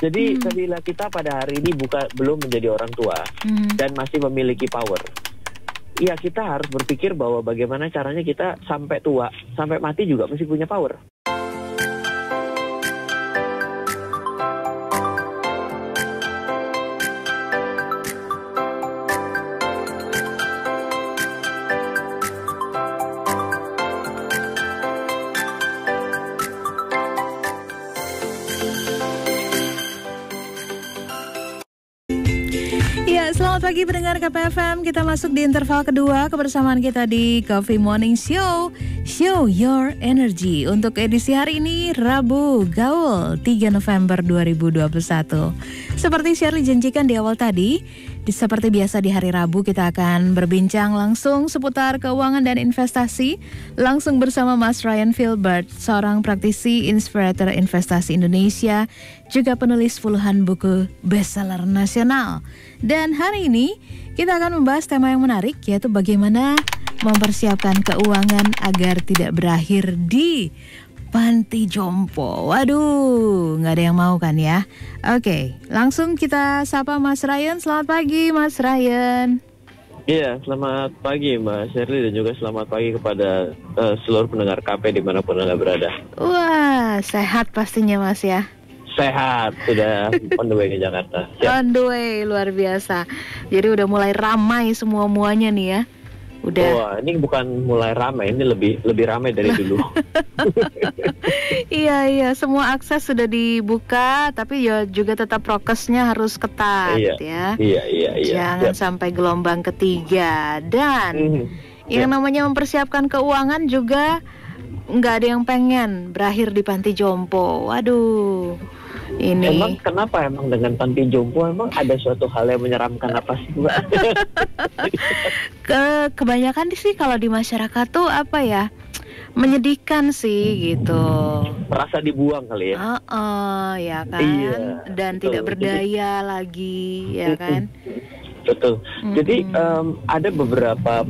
Jadi bila kita pada hari ini belum menjadi orang tua dan masih memiliki power, ya kita harus berpikir bahwa bagaimana caranya kita sampai tua, sampai mati juga masih punya power. Selamat pagi pendengar KPFM, kita masuk di interval kedua kebersamaan kita di Coffee Morning Show, Show Your Energy. Untuk edisi hari ini, Rabu Gaul 3 November 2021. Seperti Shirley janjikan di awal tadi, seperti biasa di hari Rabu kita akan berbincang langsung seputar keuangan dan investasi, langsung bersama Mas Ryan Filbert, seorang praktisi inspirator investasi Indonesia, juga penulis puluhan buku bestseller nasional. Dan hari ini kita akan membahas tema yang menarik, yaitu bagaimana mempersiapkan keuangan agar tidak berakhir di Panti Jompo. Waduh, nggak ada yang mau kan ya? Oke, langsung kita sapa Mas Ryan. Selamat pagi Mas Ryan. Iya, selamat pagi Mbak Shirley dan juga selamat pagi kepada seluruh pendengar KP dimanapun Anda berada. Wah, sehat pastinya Mas ya? Sehat, sudah on the way ke Jakarta. Siap. On the way, luar biasa. Jadi udah mulai ramai semua-muanya nih ya. Udah. Wah, ini bukan mulai ramai, ini lebih ramai dari dulu. Iya, semua akses sudah dibuka, tapi ya juga tetap prokesnya harus ketat ya. Iya. Jangan sampai gelombang ketiga. Dan yang namanya mempersiapkan keuangan juga nggak ada yang pengen berakhir di Panti Jompo. Waduh. Ini. Emang kenapa dengan Panti Jompo emang ada suatu hal yang menyeramkan apa sih Mbak? Kebanyakan sih kalau di masyarakat tuh apa ya, menyedihkan sih gitu. Merasa dibuang kali ya. Ya kan. Iya, dan betul. Tidak berdaya lagi ya kan. Betul. Jadi ada beberapa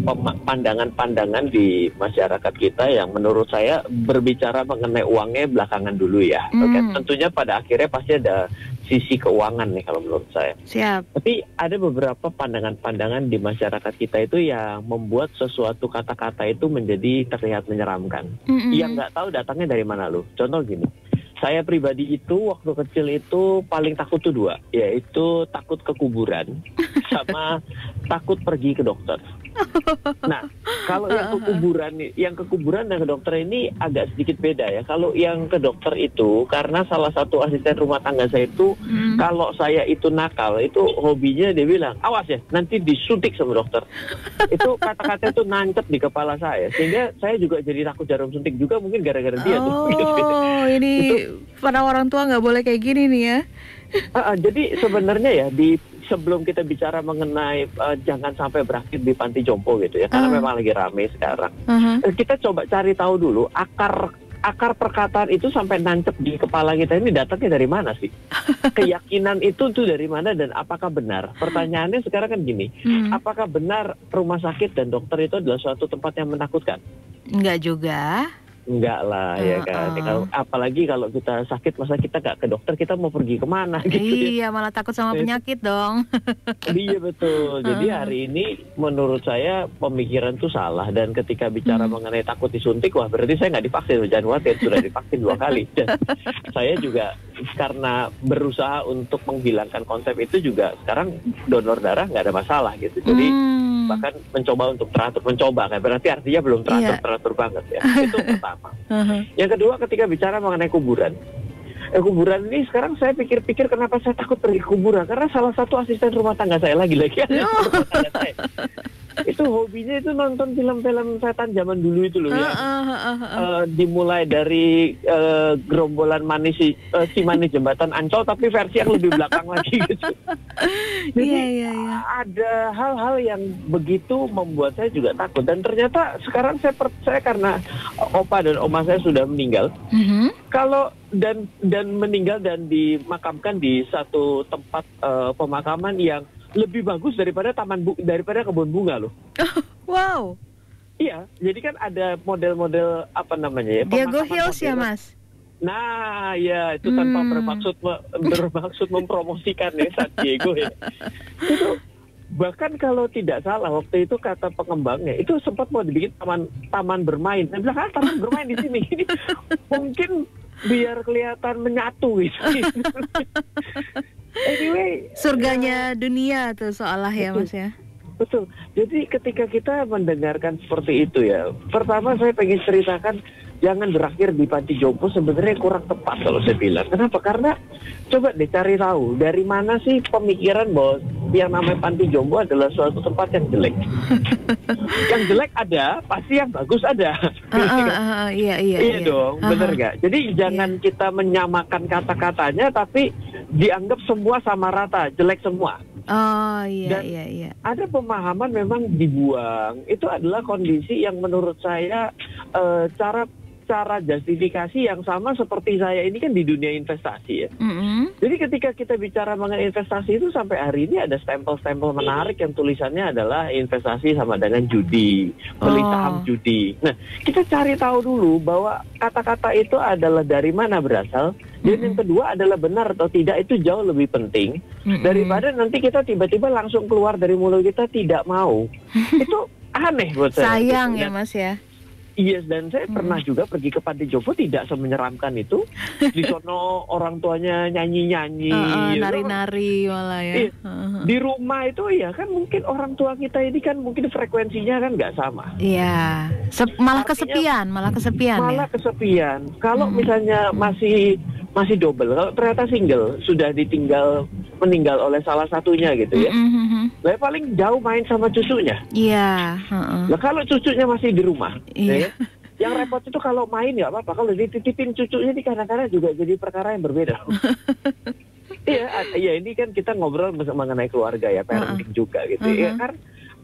pandangan-pandangan di masyarakat kita yang menurut saya berbicara mengenai uangnya belakangan dulu ya. Okay? Tentunya pada akhirnya pasti ada sisi keuangan nih kalau menurut saya. Siap. Tapi ada beberapa pandangan-pandangan di masyarakat kita itu yang membuat sesuatu kata-kata itu menjadi terlihat menyeramkan. Yang nggak tahu datangnya dari mana loh. Contoh gini. Saya pribadi itu waktu kecil itu paling takut tuh dua, yaitu takut ke kuburan sama takut pergi ke dokter. Nah, kalau yang ke kuburan dan ke dokter ini agak sedikit beda ya. Kalau yang ke dokter itu karena salah satu asisten rumah tangga saya itu kalau saya itu nakal, itu hobinya dia bilang, "Awas ya, nanti disuntik sama dokter." Itu kata-kata itu nancep di kepala saya sehingga saya juga jadi takut jarum suntik juga mungkin gara-gara dia tuh. Oh, ini itu, para orang tua nggak boleh kayak gini nih ya. Jadi sebenarnya ya sebelum kita bicara mengenai jangan sampai berakhir di Panti Jompo gitu ya, karena memang lagi rame sekarang. Kita coba cari tahu dulu akar perkataan itu sampai nancep di kepala kita ini datangnya dari mana sih? Keyakinan itu tuh dari mana dan apakah benar? Pertanyaannya sekarang kan gini, apakah benar rumah sakit dan dokter itu adalah suatu tempat yang menakutkan? Enggak juga. Enggak lah ya kan. Apalagi kalau kita sakit, masa kita nggak ke dokter, kita mau pergi kemana gitu. Iya, malah takut sama penyakit dong. Iya betul. Jadi hari ini menurut saya pemikiran tuh salah. Dan ketika bicara mengenai takut disuntik, wah berarti saya nggak divaksin. Jangan khawatir, sudah divaksin 2 kali. Dan saya juga karena berusaha untuk menghilangkan konsep itu juga, sekarang donor darah nggak ada masalah gitu. Jadi bahkan mencoba untuk teratur, kan berarti artinya belum teratur banget ya. Itu pertama. Yang kedua, ketika bicara mengenai kuburan, kuburan ini sekarang saya pikir-pikir kenapa saya takut pergi kuburan, karena salah satu asisten rumah tangga saya lagi-lagi itu hobinya itu nonton film-film setan zaman dulu itu loh ya. Dimulai dari gerombolan manis si manis jembatan Ancol, tapi versi yang lebih belakang lagi gitu. Jadi ada hal-hal yang begitu membuat saya juga takut. Dan ternyata sekarang saya karena opa dan oma saya sudah meninggal, kalau dan meninggal dan dimakamkan di satu tempat pemakaman yang lebih bagus daripada daripada kebun bunga loh. Wow. Iya, jadi kan ada model-model apa namanya ya? Diego Hills ya Mas. Nah, ya itu tanpa bermaksud mempromosikan ya San Diego ya. Itu bahkan kalau tidak salah waktu itu kata pengembangnya itu sempat mau dibikin taman bermain. Saya bilang ah, taman bermain di sini ini mungkin biar kelihatan menyatu gitu. Anyway, surganya dunia tuh seolah ya Mas ya. Betul. Jadi ketika kita mendengarkan seperti itu ya, pertama saya pengen ceritakan jangan berakhir di Panti Jompo, sebenarnya kurang tepat kalau saya bilang. Kenapa? Karena coba deh cari tahu dari mana sih pemikiran bahwa yang namanya Panti Jompo adalah suatu tempat yang jelek. Yang jelek ada, pasti yang bagus ada. Iya dong, bener nggak? Jadi jangan kita menyamakan kata-katanya, tapi dianggap semua sama rata, jelek semua. Oh iya. Ada pemahaman memang dibuang. Itu adalah kondisi yang menurut saya cara justifikasi yang sama seperti saya ini kan di dunia investasi ya. Mm-hmm. Jadi ketika kita bicara mengenai investasi itu sampai hari ini ada stempel-stempel menarik yang tulisannya adalah investasi sama dengan judi, beli saham judi. Nah, kita cari tahu dulu bahwa kata-kata itu adalah dari mana berasal. Dan yang kedua adalah benar atau tidak itu jauh lebih penting daripada nanti kita tiba-tiba langsung keluar dari mulut kita tidak mau. Itu aneh buat saya. Sayang gitu. Ya Mas ya. Iya, yes, dan saya pernah juga pergi ke Panti Jompo tidak semenyeramkan itu. Di sono orang tuanya nyanyi-nyanyi, nari-nari malah ya. Di rumah itu ya kan mungkin orang tua kita ini kan mungkin frekuensinya kan nggak sama. Iya, malah kesepian. Malah ya? Kesepian. Kalau misalnya masih double, kalau ternyata single sudah meninggal oleh salah satunya gitu ya. Lah paling jauh main sama cucunya. Iya. Lah kalau cucunya masih di rumah. Yeah. Ya. Yang repot itu kalau main nggak apa-apa, kalau dititipin cucunya di kadang-kadang juga jadi perkara yang berbeda. Iya, ya ini kan kita ngobrol mengenai keluarga ya, parenting juga gitu. Ya kan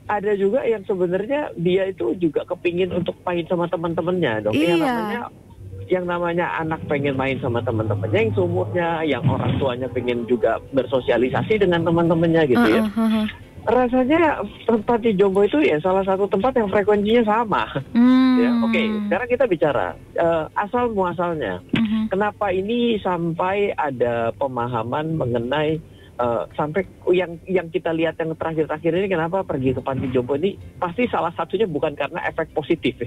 ada juga yang sebenarnya dia itu juga kepingin untuk main sama teman-temannya dong. Iya. Yang namanya anak pengen main sama teman-temannya yang seumurnya, yang orang tuanya pengen juga bersosialisasi dengan teman-temannya gitu ya. Rasanya Panti Jompo itu ya salah satu tempat yang frekuensinya sama. Ya, Oke, sekarang kita bicara asal muasalnya. Kenapa ini sampai ada pemahaman mengenai sampai yang kita lihat yang terakhir-terakhir ini kenapa pergi ke Panti Jompo ini pasti salah satunya bukan karena efek positif.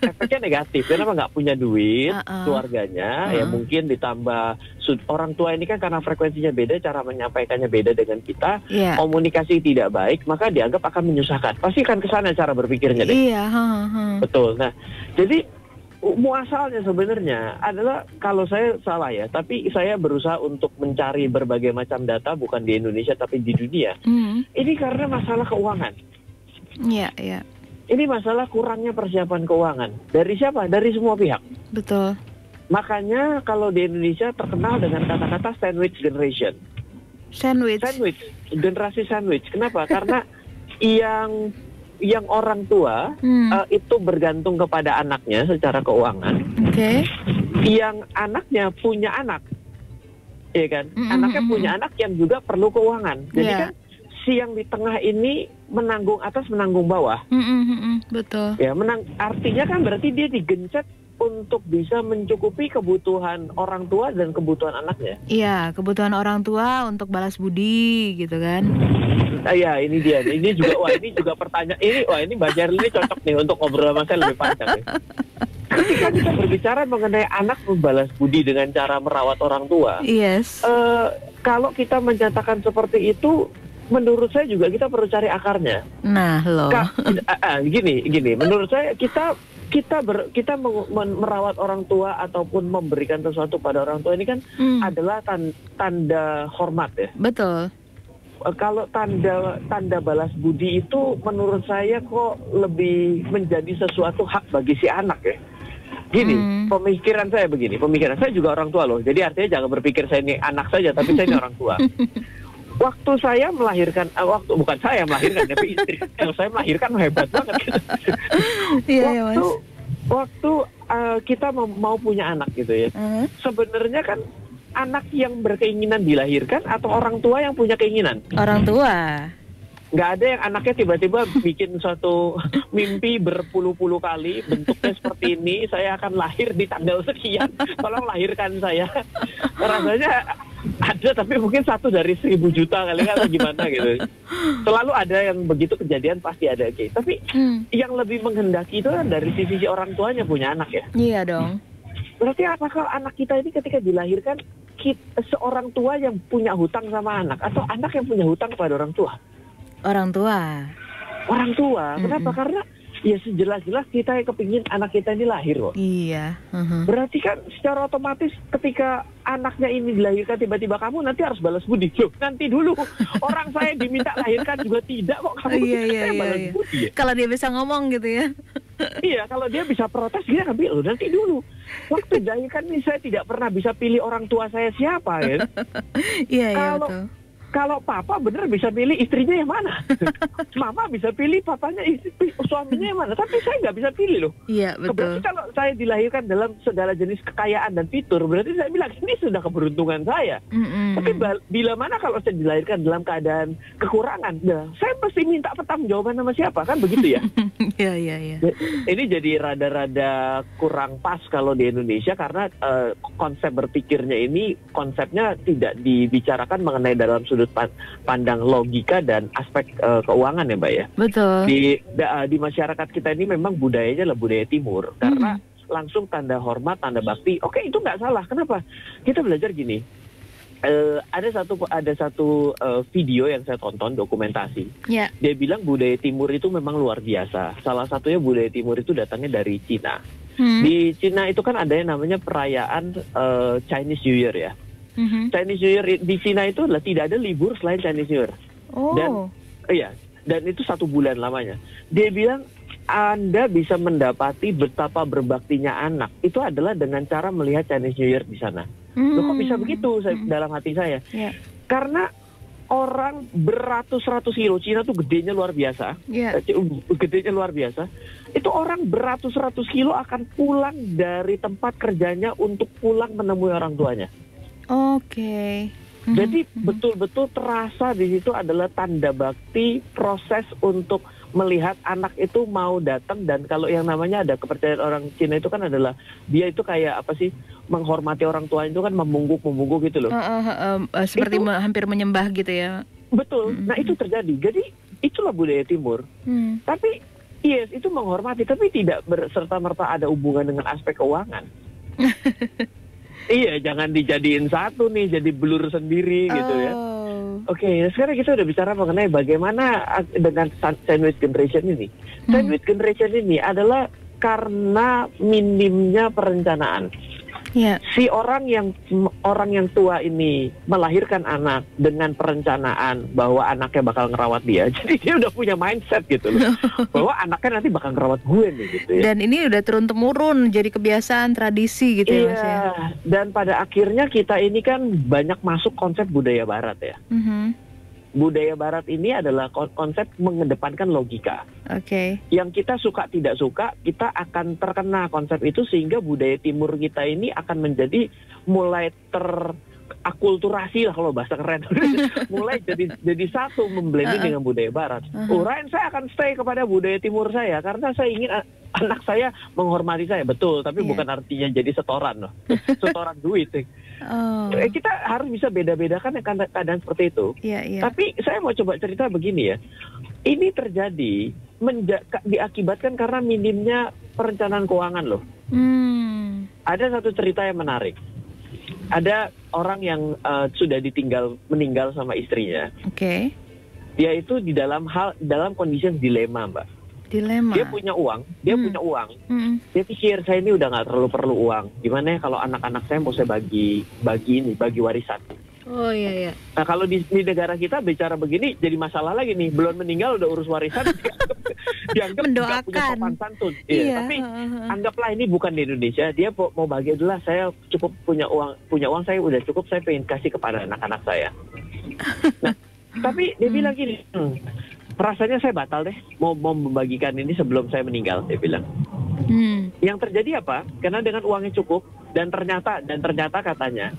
Efeknya negatif. Kenapa nggak punya duit keluarganya ya mungkin ditambah orang tua ini kan karena frekuensinya beda, cara menyampaikannya beda dengan kita, komunikasi tidak baik, maka dianggap akan menyusahkan. Pasti kan kesana cara berpikirnya deh. Iya, betul. Nah, jadi muasalnya sebenarnya adalah kalau saya salah ya, tapi saya berusaha untuk mencari berbagai macam data bukan di Indonesia tapi di dunia. Ini karena masalah keuangan. Iya. Ini masalah kurangnya persiapan keuangan. Dari siapa? Dari semua pihak. Betul. Makanya kalau di Indonesia terkenal dengan kata-kata sandwich generation. Sandwich. Generasi sandwich. Kenapa? Karena yang orang tua itu bergantung kepada anaknya secara keuangan. Oke. Yang anaknya punya anak. Iya kan? Anaknya punya anak yang juga perlu keuangan. Jadi kan si yang di tengah ini menanggung atas, menanggung bawah. Betul. Ya, artinya kan berarti dia digencet untuk bisa mencukupi kebutuhan orang tua dan kebutuhan anaknya. Iya, kebutuhan orang tua untuk balas budi gitu kan. Iya, ini dia. Ini juga pertanyaan. Ini Mbak Shirley ini cocok nih untuk ngobrol sama saya lebih panjang nih. Ketika kita berbicara mengenai anak membalas budi dengan cara merawat orang tua. Yes. Kalau kita menyatakan seperti itu, menurut saya juga kita perlu cari akarnya. Nah, loh. Gini, menurut saya kita merawat orang tua ataupun memberikan sesuatu pada orang tua ini kan adalah tanda hormat ya. Betul. Kalau tanda balas budi itu menurut saya kok lebih menjadi sesuatu hak bagi si anak ya. Gini, pemikiran saya juga orang tua loh. Jadi artinya jangan berpikir saya ini anak saja, tapi saya ini orang tua. Waktu saya melahirkan, tapi istri saya melahirkan hebat banget. Yeah, waktu kita mau punya anak gitu ya, sebenarnya kan anak yang berkeinginan dilahirkan atau orang tua yang punya keinginan? Orang tua. nggak ada yang anaknya tiba-tiba bikin suatu mimpi berpuluh-puluh kali, bentuknya seperti ini, saya akan lahir di tanggal sekian, tolong lahirkan saya. Rasanya ada, tapi mungkin satu dari 1000 juta kali kan, atau gimana gitu. Selalu ada yang begitu kejadian, pasti ada. Tapi yang lebih menghendaki itu kan dari sisi orang tuanya punya anak ya. Iya dong. Berarti apakah anak kita ini ketika dilahirkan, seorang tua yang punya hutang sama anak, atau anak yang punya hutang kepada orang tua? Orang tua. Kenapa? Karena ya sejelas-jelas kita yang kepingin anak kita ini lahir kok. Iya. Berarti kan secara otomatis ketika anaknya ini dilahirkan, tiba-tiba kamu nanti harus balas budi. Loh, nanti dulu, orang saya diminta lahirkan juga tidak kok kamu. Iya. Budi, ya? Kalau dia bisa ngomong gitu ya. Iya, kalau dia bisa protes, dia akan bilang, nanti dulu. Waktu dilahirkan ini saya tidak pernah bisa pilih orang tua saya siapa ya. Iya, betul. Kalau papa bener bisa pilih istrinya yang mana, mama bisa pilih papanya, suaminya yang mana, tapi saya nggak bisa pilih loh. Iya, betul. Berarti kalau saya dilahirkan dalam segala jenis kekayaan dan fitur, berarti saya bilang ini sudah keberuntungan saya. Tapi bila mana kalau saya dilahirkan dalam keadaan kekurangan, nah, saya mesti minta pertanggungjawaban sama siapa, kan begitu ya? Iya. Ini jadi rada-rada kurang pas kalau di Indonesia, karena konsep berpikirnya ini konsepnya tidak dibicarakan mengenai dalam sudut pandang logika dan aspek keuangan ya Mbak ya. Betul. Di masyarakat kita ini memang budayanya adalah budaya timur. Karena langsung tanda hormat, tanda bakti. Oke, itu nggak salah. Kenapa? Kita belajar gini. Ada satu video yang saya tonton, dokumentasi. Yeah. Dia bilang budaya timur itu memang luar biasa. Salah satunya budaya timur itu datangnya dari Cina. Di Cina itu kan ada yang namanya perayaan Chinese New Year ya. Chinese New Year di Cina itu adalah tidak ada libur selain Chinese New Year. Dan itu 1 bulan lamanya. Dia bilang Anda bisa mendapati betapa berbaktinya anak itu adalah dengan cara melihat Chinese New Year di sana. Loh, kok bisa begitu? Dalam hati saya, karena orang beratus-ratus kilo, Cina tuh gedenya luar biasa. Gedenya luar biasa. Itu orang beratus-ratus kilo akan pulang dari tempat kerjanya untuk pulang menemui orang tuanya. Jadi betul-betul terasa di situ adalah tanda bakti, proses untuk melihat anak itu mau datang. Dan kalau yang namanya ada kepercayaan orang Cina itu kan adalah dia itu kayak apa sih, menghormati orang tuanya itu kan memungguk-mungguk gitu loh. Seperti itu, hampir menyembah gitu ya. Betul. Nah itu terjadi. Jadi itulah budaya timur. Tapi yes, itu menghormati, tapi tidak serta-merta ada hubungan dengan aspek keuangan. Iya, jangan dijadiin satu nih, jadi blur sendiri gitu ya. Oke, sekarang kita udah bicara mengenai bagaimana dengan sandwich generation ini. Sandwich generation ini adalah karena minimnya perencanaan. Si orang yang tua ini melahirkan anak dengan perencanaan bahwa anaknya bakal ngerawat dia. Jadi dia udah punya mindset gitu loh, bahwa anaknya nanti bakal ngerawat gue nih gitu ya. Dan ini udah turun-temurun jadi kebiasaan, tradisi gitu ya Mas ya. Dan pada akhirnya kita ini kan banyak masuk konsep budaya barat ya. Budaya barat ini adalah konsep mengedepankan logika. Yang kita suka tidak suka, kita akan terkena konsep itu, sehingga budaya timur kita ini akan menjadi mulai terakulturasi lah kalau bahasa keren. Mulai jadi satu, memblending dengan budaya barat. Ryan, saya akan stay kepada budaya timur saya karena saya ingin anak saya menghormati saya. Betul, tapi bukan artinya jadi setoran loh. Setoran duit. Kita harus bisa beda-bedakan keadaan seperti itu. Tapi saya mau coba cerita begini ya. Ini terjadi diakibatkan karena minimnya perencanaan keuangan loh. Ada satu cerita yang menarik. Ada orang yang sudah meninggal sama istrinya. Dia itu dalam kondisi yang dilema, Mbak. Dilema. Dia punya uang, Dia pikir, saya ini udah nggak terlalu perlu uang. Gimana ya kalau anak-anak saya mau saya bagi warisan. Nah kalau di negara kita bicara begini jadi masalah lagi nih. Belum meninggal udah urus warisan. Dianggap nggak punya sopan santun. Tapi anggaplah ini bukan di Indonesia. Dia mau bagi adalah saya cukup punya uang saya udah cukup, saya pengen kasih kepada anak-anak saya. Nah tapi dia bilang gini. Rasanya saya batal deh mau membagikan ini sebelum saya meninggal, dia bilang. Yang terjadi apa? Karena dengan uangnya cukup dan ternyata katanya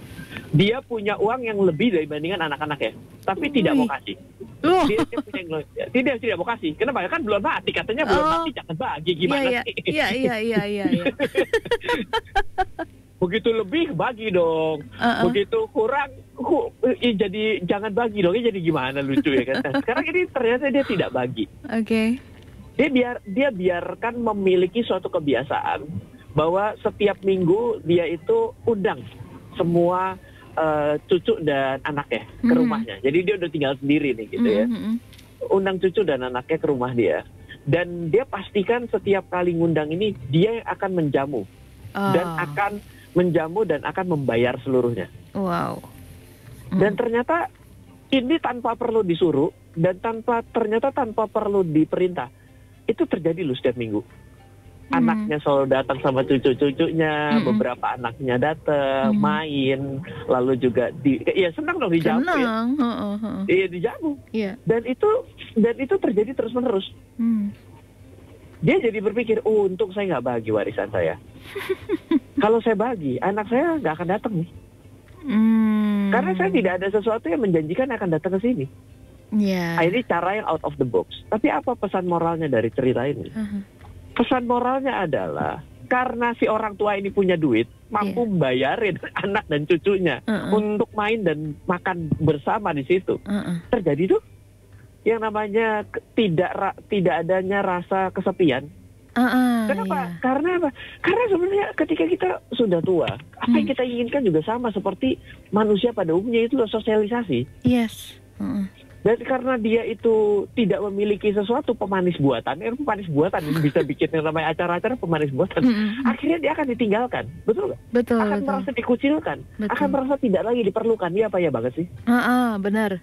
dia punya uang yang lebih dibandingkan anak-anaknya, tapi tidak mau kasih. Dia punya glosor. Tidak mau kasih. Kenapa? Kan belum mati. Katanya belum mati, jangan bagi. Gimana sih? Iya. Begitu lebih bagi dong, begitu kurang jadi jangan bagi dong. Jadi gimana, lucu ya kan? Sekarang ini ternyata dia tidak bagi. Oke. Dia biarkan memiliki suatu kebiasaan bahwa setiap minggu dia itu undang semua cucu dan anaknya ke rumahnya. Jadi dia udah tinggal sendiri nih gitu ya. Undang cucu dan anaknya ke rumah dia. Dan dia pastikan setiap kali ngundang ini dia yang akan menjamu. Dan akan menjamu dan akan membayar seluruhnya. Wow. Dan ternyata ini tanpa perlu disuruh dan ternyata tanpa perlu diperintah. Itu terjadi loh setiap minggu. Anaknya selalu datang sama cucu-cucunya, beberapa anaknya datang, main, lalu juga senang dong dijamu. Senang. Ya. Iya, dijamu. Yeah. Dan itu terjadi terus-menerus. Dia jadi berpikir, untung saya nggak bagi warisan saya. Kalau saya bagi, anak saya nggak akan datang nih. Karena saya tidak ada sesuatu yang menjanjikan akan datang ke sini. Yeah. Ini cara yang out of the box. Tapi apa pesan moralnya dari cerita ini? Pesan moralnya adalah, karena si orang tua ini punya duit, mampu bayarin anak dan cucunya untuk main dan makan bersama di situ. Terjadi tuh yang namanya tidak adanya rasa kesepian. Kenapa? Iya. Karena apa? Karena sebenarnya ketika kita sudah tua, apa yang kita inginkan juga sama seperti manusia pada umumnya, itu loh, sosialisasi. Yes. Dan karena dia itu tidak memiliki sesuatu pemanis buatan yang bisa bikin yang namanya acara-acara pemanis buatan, akhirnya dia akan ditinggalkan, betul nggak? Betul. Akan merasa dikucilkan, akan merasa tidak lagi diperlukan. Dia apa ya banget sih? Benar.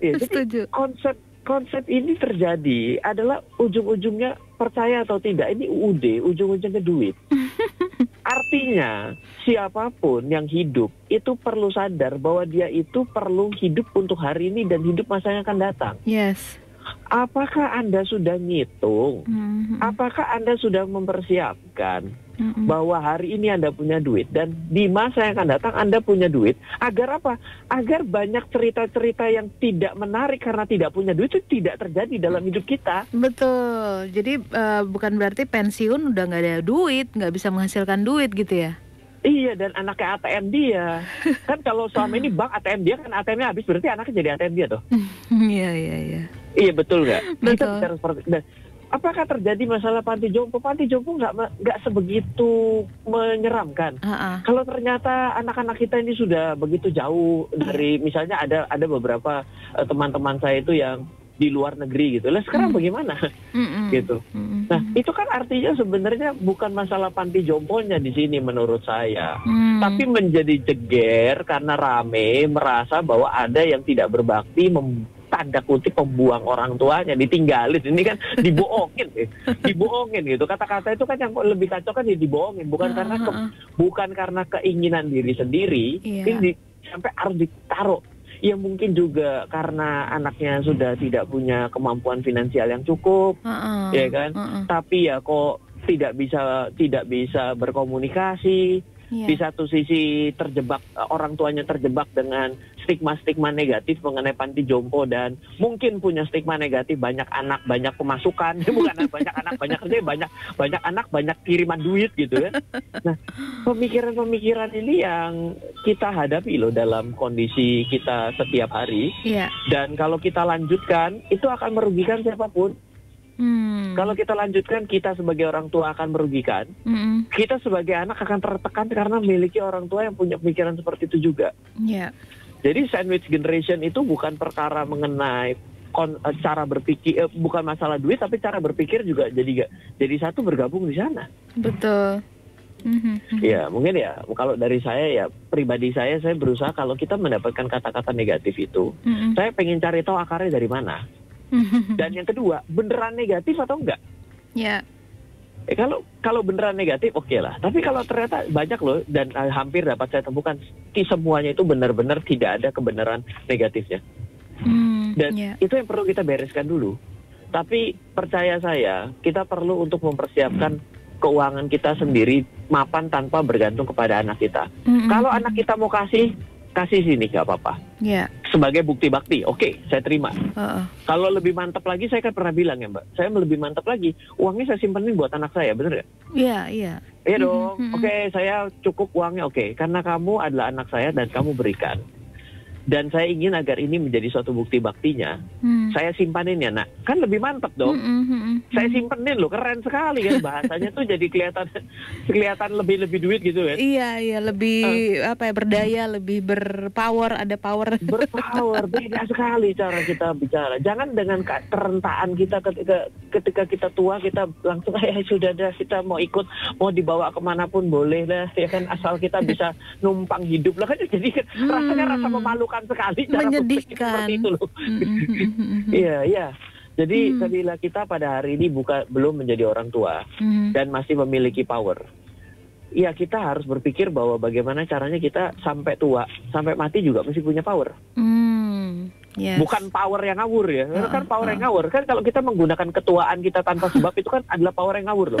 Ya, setuju. Konsep ini terjadi adalah ujung-ujungnya, percaya atau tidak, ini UUD, ujung-ujungnya duit. Artinya siapapun yang hidup itu perlu sadar bahwa dia itu perlu hidup untuk hari ini dan hidup masa yang akan datang. Yes. Apakah Anda sudah ngitung? Apakah Anda sudah mempersiapkan bahwa hari ini Anda punya duit dan di masa yang akan datang Anda punya duit? Agar apa? Agar banyak cerita-cerita yang tidak menarik karena tidak punya duit itu tidak terjadi dalam hidup kita. Betul. Jadi bukan berarti pensiun udah nggak ada duit, nggak bisa menghasilkan duit gitu ya? Iya, dan anaknya ATM dia. Kan kalau selama ini bank ATM dia, kan ATM-nya habis, berarti anaknya jadi ATM dia tuh. Iya. Iya, betul nggak? Betul. Kita seperti, nah, apakah terjadi masalah Panti Jompo? Panti Jompo nggak sebegitu menyeramkan. Kalau ternyata anak-anak kita ini sudah begitu jauh dari, misalnya ada beberapa teman-teman saya itu yang di luar negeri gitu. Lah sekarang bagaimana? Gitu. Nah, itu kan artinya sebenarnya bukan masalah Panti Jomponya di sini menurut saya. Tapi menjadi jeger karena rame merasa bahwa ada yang tidak berbakti, tanda kutip membuang orang tuanya, ditinggalin. Ini kan dibohongin, dibohongin gitu. Kata-kata itu kan yang lebih kacau kan ya, dibohongin, bukan karena keinginan diri sendiri, ini sampai harus ditaruh. Ya mungkin juga karena anaknya sudah tidak punya kemampuan finansial yang cukup, ya kan. Tapi ya kok tidak bisa berkomunikasi. Di satu sisi terjebak, orang tuanya terjebak dengan stigma-stigma negatif mengenai Panti Jompo, dan mungkin punya stigma negatif banyak anak banyak pemasukan, bukan banyak anak banyak kerja, banyak anak banyak kiriman duit gitu kan. Nah, pemikiran-pemikiran ini yang kita hadapi loh dalam kondisi kita setiap hari. Dan kalau kita lanjutkan itu akan merugikan siapapun. Kalau kita lanjutkan, kita sebagai orang tua akan merugikan. Kita sebagai anak akan tertekan karena memiliki orang tua yang punya pemikiran seperti itu juga. Jadi sandwich generation itu bukan perkara mengenai cara berpikir, bukan masalah duit, tapi cara berpikir juga jadi satu, bergabung di sana. Betul. Ya mungkin ya, kalau dari saya ya, pribadi saya berusaha kalau kita mendapatkan kata-kata negatif itu, saya pengen cari tahu akarnya dari mana. Dan yang kedua, beneran negatif atau enggak? Kalau beneran negatif, oke lah. Tapi kalau ternyata banyak loh, dan hampir dapat saya temukan, semuanya itu benar-benar tidak ada kebenaran negatifnya. Dan itu yang perlu kita bereskan dulu. Tapi percaya saya, kita perlu untuk mempersiapkan keuangan kita sendiri mapan tanpa bergantung kepada anak kita. Kalau anak kita mau kasih sini, nggak apa-apa. sebagai bukti bakti, oke, saya terima. Kalau lebih mantap lagi, saya kan pernah bilang ya Mbak, saya lebih mantap lagi, uangnya saya simpenin buat anak saya, bener nggak? Iya. Iya dong, oke, saya cukup uangnya, oke, karena kamu adalah anak saya dan kamu berikan. Dan saya ingin agar ini menjadi suatu bukti baktinya. Saya simpanin ya nak. Kan lebih mantep dong. Saya simpanin loh, keren sekali kan bahasanya tuh jadi kelihatan lebih duit gitu kan. Iya, lebih apa ya, berdaya, lebih berpower, ada power. Berpower, beda sekali cara kita bicara. Jangan dengan kerentaan kita ketika kita tua kita langsung sudah dah kita mau ikut, mau dibawa kemanapun boleh lah ya kan, asal kita bisa numpang hidup lah kan, jadi rasanya rasa memalukan sekali, cara berpikir seperti itu loh. Iya. Jadi bila kita pada hari ini belum menjadi orang tua dan masih memiliki power, ya kita harus berpikir bahwa bagaimana caranya kita sampai tua, sampai mati juga mesti punya power. Yes. Bukan power yang ngawur ya, kan power yang ngawur kan kalau kita menggunakan ketuaan kita tanpa sebab itu kan adalah power yang ngawur loh.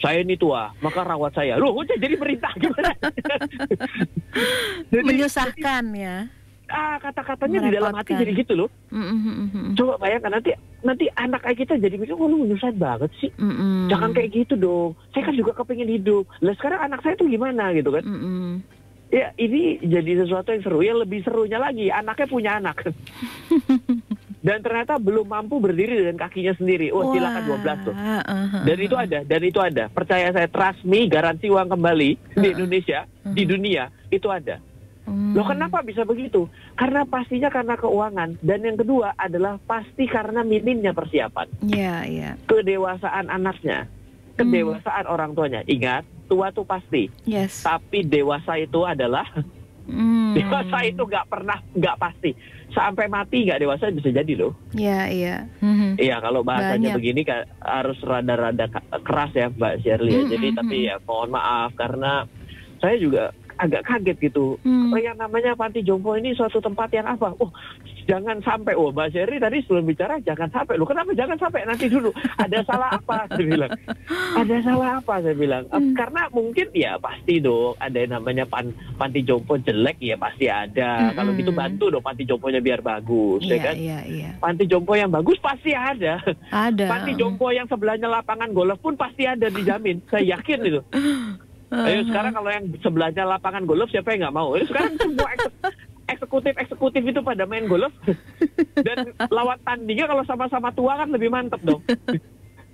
Saya ini tua, maka rawat saya. Loh, jadi perintah gimana? Menyusahkan ya. Kata-katanya di dalam hati jadi gitu loh. Coba bayangkan nanti anak kita jadi mikir, lu menyusahkan banget sih. Jangan kayak gitu dong. Saya kan juga kepingin hidup. Lah sekarang anak saya tuh gimana gitu kan? Ya ini jadi sesuatu yang seru. Yang lebih serunya lagi, anaknya punya anak. Dan ternyata belum mampu berdiri dengan kakinya sendiri. Wah, silakan 12 tuh. Dan itu ada. Percaya saya, trust me, garansi uang kembali di Indonesia, di dunia, itu ada. Loh, kenapa bisa begitu? Karena pastinya karena keuangan. Dan yang kedua adalah pasti karena minimnya persiapan. Iya. Kedewasaan anaknya, kedewasaan orang tuanya. Ingat, tua tuh pasti. Yes. Tapi dewasa itu adalah... Dewasa itu nggak pasti. Sampai mati nggak dewasa bisa jadi loh. Iya. Iya, kalau bahasanya begini harus rada-rada keras ya Mbak Shirley. Jadi tapi ya mohon maaf karena saya juga agak kaget gitu. Yang namanya Panti Jompo ini suatu tempat yang apa? Jangan sampai. Mbak Shirley tadi sebelum bicara jangan sampai. Loh, kenapa jangan sampai? Nanti dulu. Ada salah apa? Saya bilang. Karena mungkin ya pasti dong ada yang namanya Panti Jompo jelek ya pasti ada. Kalau gitu bantu dong Panti Jomponya biar bagus, ya kan? Iya. Panti Jompo yang bagus pasti ada. Panti Jompo yang sebelahnya lapangan golf pun pasti ada, dijamin. Saya yakin itu. Ayo sekarang kalau yang sebelahnya lapangan golf siapa yang nggak mau? Sekarang semua eksekutif itu pada main golf dan lawan tandingnya kalau sama-sama tua kan lebih mantep dong.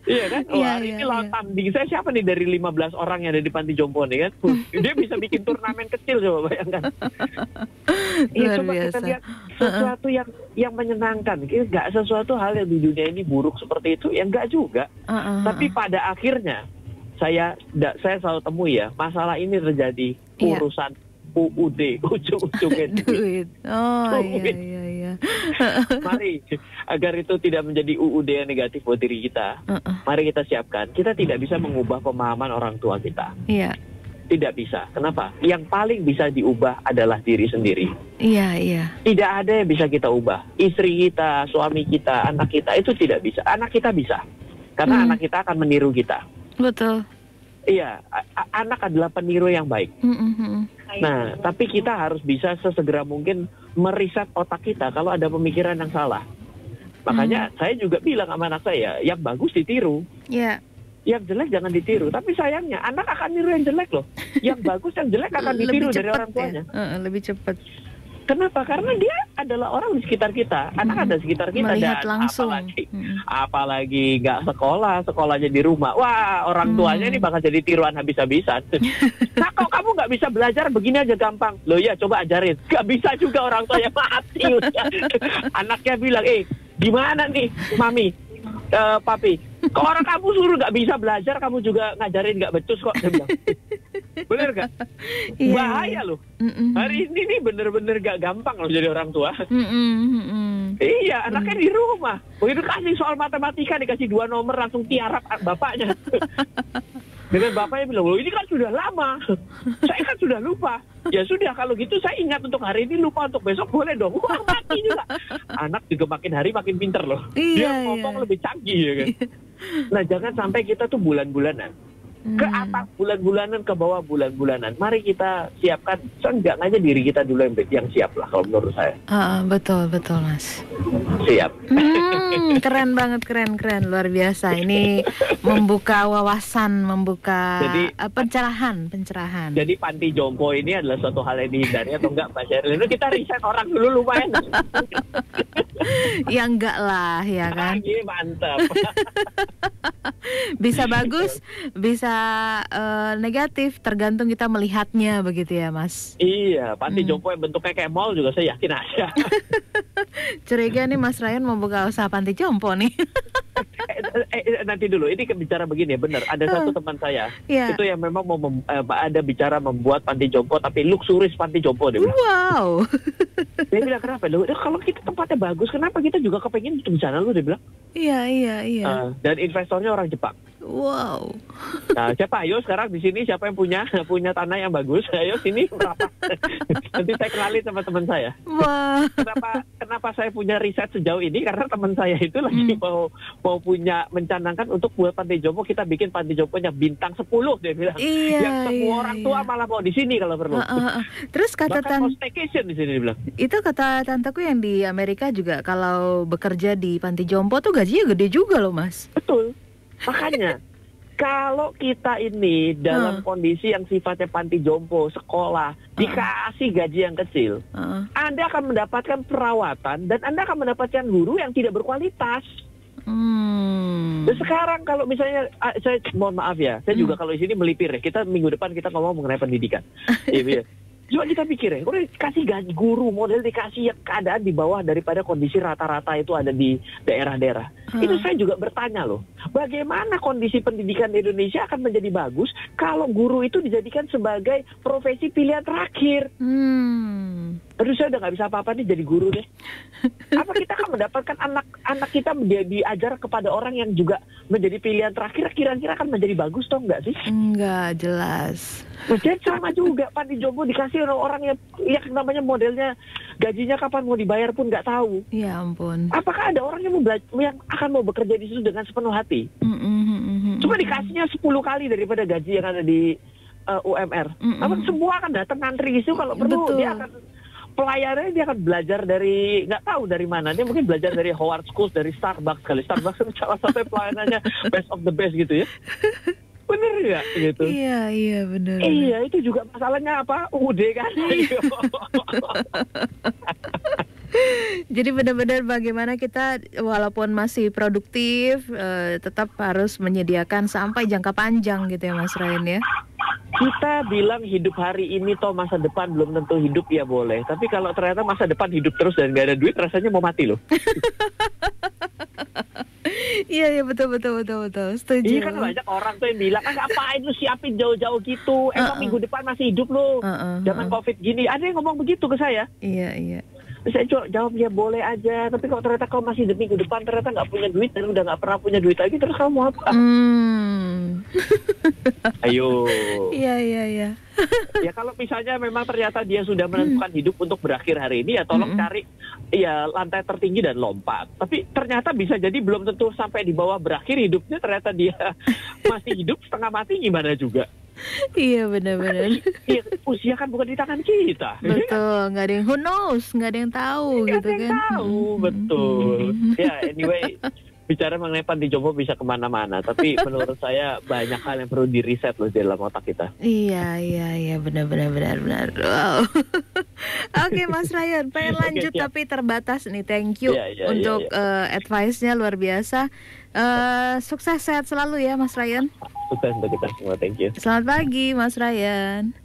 Iya kan? Ini lawan tanding saya siapa nih dari 15 orang yang ada di Panti Jompo nih kan? Dia bisa bikin turnamen kecil, coba bayangkan. Iya, coba kita lihat sesuatu yang menyenangkan. Nggak sesuatu hal yang di dunia ini buruk seperti itu, ya nggak juga. Tapi pada akhirnya saya selalu temui ya, masalah ini terjadi urusan UUD, ujung-ujungnya duit. Iya. Mari agar itu tidak menjadi UUD yang negatif buat diri kita. Mari kita siapkan. Kita tidak bisa mengubah pemahaman orang tua kita. Iya. Tidak bisa. Kenapa? Yang paling bisa diubah adalah diri sendiri. Iya. Tidak ada yang bisa kita ubah. Istri kita, suami kita, anak kita itu tidak bisa. Anak kita bisa. Karena anak kita akan meniru kita. Betul. Iya, anak adalah peniru yang baik. Nah, tapi kita harus bisa sesegera mungkin meriset otak kita kalau ada pemikiran yang salah. Makanya saya juga bilang sama anak saya, yang bagus ditiru. Iya. Yang jelek jangan ditiru. Tapi sayangnya anak akan niru yang jelek loh. Yang bagus, yang jelek akan ditiru dari orang tuanya. Lebih cepat. Kenapa? Karena dia adalah orang di sekitar kita, anak ada di sekitar kita. Melihat dan langsung. Apalagi nggak sekolahnya di rumah. Wah, orang tuanya ini bakal jadi tiruan habis-habisan. Nah, kalau kamu nggak bisa belajar begini aja gampang, loh ya coba ajarin. Nggak bisa juga orang tuanya mati. Anaknya bilang, gimana nih, mami, papi? Kalau orang kamu suruh nggak bisa belajar, kamu juga ngajarin nggak becus kok. Dia bilang. Bener gak? Bahaya loh. Hari ini nih bener-bener gak gampang loh jadi orang tua. Iya, anaknya di rumah. Begitu kasih soal matematika dikasih 2 nomor langsung tiarap bapaknya. Dengan bapaknya bilang, loh ini kan sudah lama. Saya kan sudah lupa. Ya sudah, kalau gitu saya ingat untuk hari ini, lupa untuk besok boleh dong. Wah, mati juga. Anak juga makin hari makin pinter loh. Dia ngomong lebih canggih ya kan. Nah, jangan sampai kita tuh bulan-bulanan. Ke atas bulan-bulanan, ke bawah bulan-bulanan. Mari kita siapkan, seenggaknya diri kita dulu yang siap lah kalau menurut saya. Betul Mas. Siap. Keren banget, keren luar biasa. Ini membuka wawasan, membuka pencerahan. Jadi Panti Jompo ini adalah suatu hal yang dihindari atau enggak, Mbak Shirley? Kita riset orang dulu lumayan. Ya enggak lah, ya kan. Ini mantap. Bisa bagus, bisa negatif, tergantung kita melihatnya, begitu ya Mas. Iya, Panti Jompo yang bentuknya kayak mall juga saya yakin aja. Curiga nih Mas Ryan mau buka usaha Panti Jompo nih. Nanti dulu, ini bicara begini, benar. Ada satu teman saya itu yang memang mau ada bicara membuat Panti Jompo, tapi luksuris Panti Jompo dia. Wow. Dia bilang kenapa lu? Kalau kita tempatnya bagus, kenapa kita juga kepengen di sana lu? Dia bilang. Iya. Dan investornya orang Jepang. Wow. Nah, siapa? Ayo sekarang di sini siapa yang punya tanah yang bagus? Ayo sini berapa? Nanti saya kenalin sama teman saya. Wow. Kenapa saya punya riset sejauh ini? Karena teman saya itu lagi mau punya mencanangkan untuk buat Panti Jompo, kita bikin Panti Jomponya bintang 10 dia bilang. Iya, yang semua orang tua malah mau di sini kalau perlu. Terus kata bahkan mau staycation di sini dia bilang. Itu kata tanteku yang di Amerika juga, kalau bekerja di Panti Jompo tuh gajinya gede juga loh Mas. Betul. Makanya, kalau kita ini dalam kondisi yang sifatnya Panti Jompo, sekolah, dikasih gaji yang kecil, Anda akan mendapatkan perawatan dan Anda akan mendapatkan guru yang tidak berkualitas. Dan sekarang kalau misalnya, saya mohon maaf ya, saya juga kalau di sini melipir ya, kita minggu depan kita ngomong mengenai pendidikan. Iya. Coba kita pikir ya, udah dikasih gaji guru, model dikasih keadaan di bawah daripada kondisi rata-rata itu ada di daerah-daerah. Itu saya juga bertanya loh, bagaimana kondisi pendidikan di Indonesia akan menjadi bagus kalau guru itu dijadikan sebagai profesi pilihan terakhir. Aduh, saya udah gak bisa apa-apa nih jadi guru deh. Apa kita akan mendapatkan anak kita menjadi ajar kepada orang yang juga menjadi pilihan terakhir, kira-kira akan menjadi bagus toh enggak sih? Enggak, jelas. Jadi sama juga Panti Jompo dikasih orang yang namanya modelnya gajinya kapan mau dibayar pun nggak tahu. Ya ampun. Apakah ada orang yang akan mau bekerja di situ dengan sepenuh hati? Cuma dikasihnya 10 kali daripada gaji yang ada di UMR. Apa semua akan datang antri itu kalau perlu. Betul. Pelayanannya akan belajar dari nggak tahu dari mana, dia mungkin belajar dari Howard Schools, dari Starbucks kali. Starbucks itu salah satu pelayanannya best of the best gitu ya. Bener nggak gitu? Iya bener. Iya, itu juga masalahnya apa? UUD kan? Jadi benar-benar bagaimana kita walaupun masih produktif tetap harus menyediakan sampai jangka panjang gitu ya Mas Ryan ya. Kita bilang hidup hari ini toh masa depan belum tentu hidup ya boleh. Tapi kalau ternyata masa depan hidup terus dan gak ada duit rasanya mau mati loh. Iya betul. Setuju. Iya kan banyak orang tuh yang bilang kan ngapain lu siapin jauh-jauh gitu. Emang minggu depan masih hidup lu. Zaman Covid gini ada yang ngomong begitu ke saya. Iya. Saya jawab ya boleh aja, tapi kalau ternyata kau masih di minggu depan ternyata nggak punya duit dan udah nggak pernah punya duit lagi, terus kamu mau apa? Ayo. Iya. Ya kalau misalnya memang ternyata dia sudah menentukan hidup untuk berakhir hari ini ya tolong cari ya lantai tertinggi dan lompat. Tapi ternyata bisa jadi belum tentu sampai di bawah berakhir hidupnya, ternyata dia masih hidup setengah mati gimana juga. Iya benar-benar. Usia kan bukan di tangan kita. Betul, nggak ada yang who knows, nggak ada yang tahu gitu kan. Tahu betul. Ya anyway, bicara mengenai Panti Jompo bisa kemana-mana, tapi menurut saya banyak hal yang perlu diriset loh dalam otak kita. Iya benar. Wow. Oke, Mas Ryan, pengen lanjut tapi terbatas nih. Thank you untuk advice-nya luar biasa. Sukses sehat selalu ya Mas Ryan. Sukses untuk kita semua, thank you. Selamat pagi Mas Ryan.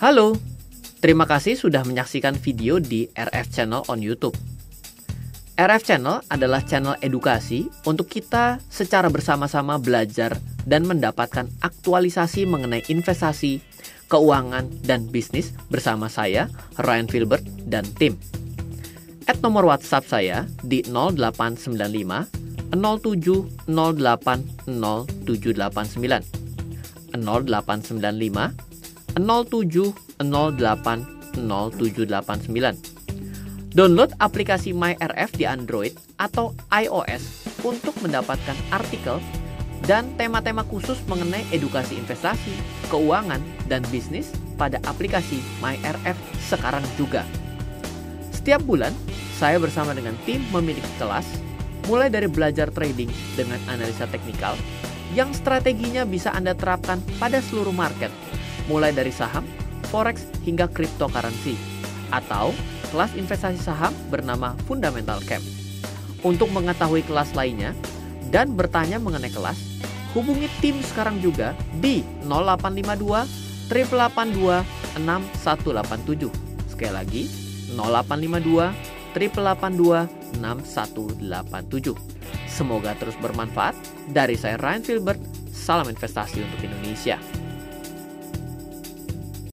Halo, terima kasih sudah menyaksikan video di RF Channel on YouTube. RF Channel adalah channel edukasi untuk kita secara bersama-sama belajar dan mendapatkan aktualisasi mengenai investasi, keuangan, dan bisnis bersama saya, Ryan Filbert, dan tim. Add nomor WhatsApp saya di 0895 07 08 0789 0895 07 08 0789. Download aplikasi MyRF di Android atau iOS untuk mendapatkan artikel, dan tema-tema khusus mengenai edukasi investasi, keuangan, dan bisnis pada aplikasi MyRF sekarang juga. Setiap bulan, saya bersama dengan tim memiliki kelas, mulai dari belajar trading dengan analisa teknikal, yang strateginya bisa Anda terapkan pada seluruh market, mulai dari saham, forex, hingga cryptocurrency, atau kelas investasi saham bernama Fundamental Camp. Untuk mengetahui kelas lainnya dan bertanya mengenai kelas, hubungi tim sekarang juga di 0852 882 6187. Sekali lagi, 0852 882 6187. Semoga terus bermanfaat. Dari saya Ryan Filbert, salam investasi untuk Indonesia.